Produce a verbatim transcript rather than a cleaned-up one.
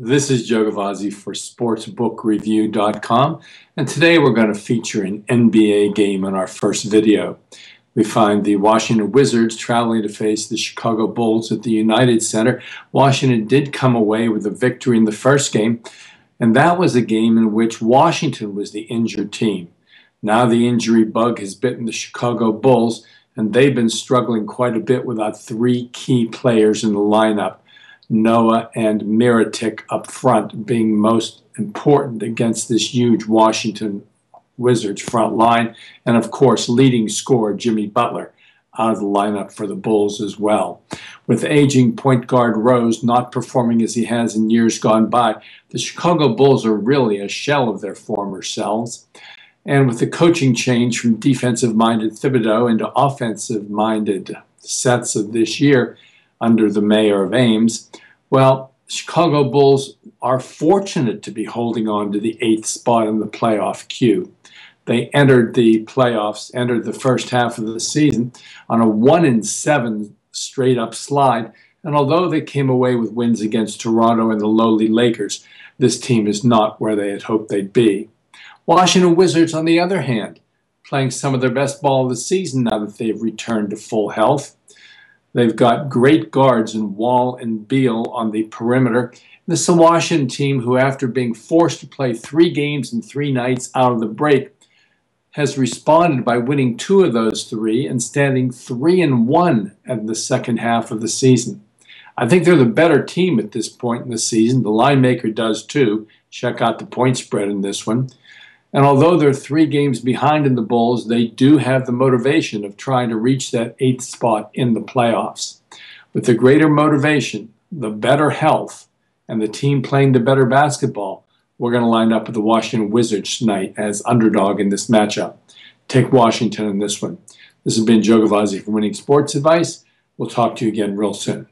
This is Joe Gavazzi for Sportsbook Review dot com, and today we're going to feature an N B A game in our first video. We find the Washington Wizards traveling to face the Chicago Bulls at the United Center. Washington did come away with a victory in the first game, and that was a game in which Washington was the injured team. Now the injury bug has bitten the Chicago Bulls, and they've been struggling quite a bit without three key players in the lineup. Noah and Miritik up front being most important against this huge Washington Wizards front line, and of course leading scorer Jimmy Butler out of the lineup for the Bulls as well. With aging point guard Rose not performing as he has in years gone by, the Chicago Bulls are really a shell of their former selves. And with the coaching change from defensive-minded Thibodeau into offensive-minded sets of this year, under the mayor of Ames, well, Chicago Bulls are fortunate to be holding on to the eighth spot in the playoff queue. They entered the playoffs, entered the first half of the season on a one in seven straight up slide. And although they came away with wins against Toronto and the lowly Lakers, this team is not where they had hoped they'd be. Washington Wizards, on the other hand, playing some of their best ball of the season now that they've returned to full health. They've got great guards in Wall and Beal on the perimeter. This is a Washington team who, after being forced to play three games and three nights out of the break, has responded by winning two of those three and standing three and one at the second half of the season. I think they're the better team at this point in the season. The line maker does too. Check out the point spread in this one. And although they're three games behind in the Bulls, they do have the motivation of trying to reach that eighth spot in the playoffs. With the greater motivation, the better health, and the team playing the better basketball, we're going to line up with the Washington Wizards tonight as underdog in this matchup. Take Washington in this one. This has been Joe Gavazzi from Winning Sports Advice. We'll talk to you again real soon.